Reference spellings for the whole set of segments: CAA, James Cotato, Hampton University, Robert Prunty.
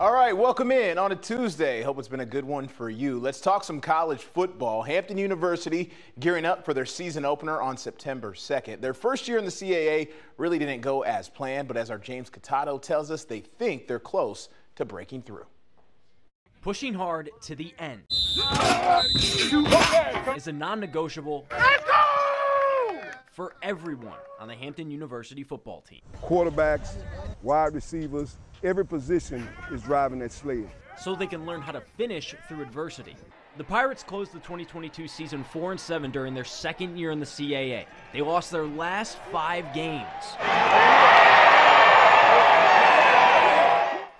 All right, welcome in on a Tuesday. Hope it's been a good one for you. Let's talk some college football. Hampton University gearing up for their season opener on September 2nd. Their first year in the CAA really didn't go as planned, but as our James Cotato tells us, they think they're close to breaking through. Pushing hard to the end is a non-negotiable for everyone on the Hampton University football team. Quarterbacks, wide receivers, every position is driving that sled. So they can learn how to finish through adversity. The Pirates closed the 2022 season 4-7 during their second year in the CAA. They lost their last 5 games.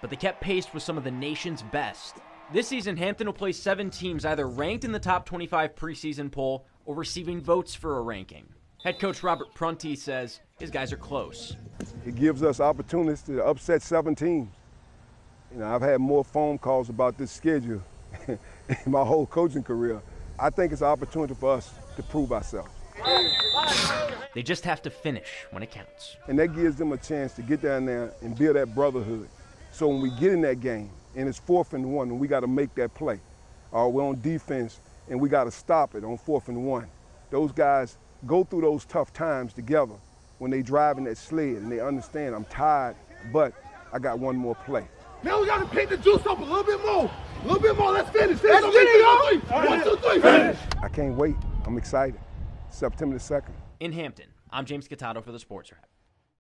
But they kept pace with some of the nation's best. This season, Hampton will play 7 teams either ranked in the top 25 preseason poll or receiving votes for a ranking. Head coach Robert Prunty says his guys are close. It gives us opportunities to upset 7 teams. You know, I've had more phone calls about this schedule in my whole coaching career. I think it's an opportunity for us to prove ourselves. They just have to finish when it counts. And that gives them a chance to get down there and build that brotherhood. So when we get in that game and it's 4th and 1 and we got to make that play, or we're on defense and we got to stop it on 4th and 1, those guys go through those tough times together when they driving that sled and they understand I'm tired, but I got one more play. Now we got to pick the juice up a little bit more. A little bit more, let's finish. Let's finish. Finish. 1, 2, 3, finish. I can't wait. I'm excited. September 2nd. In Hampton, I'm James Cotato for the Sports Wrap.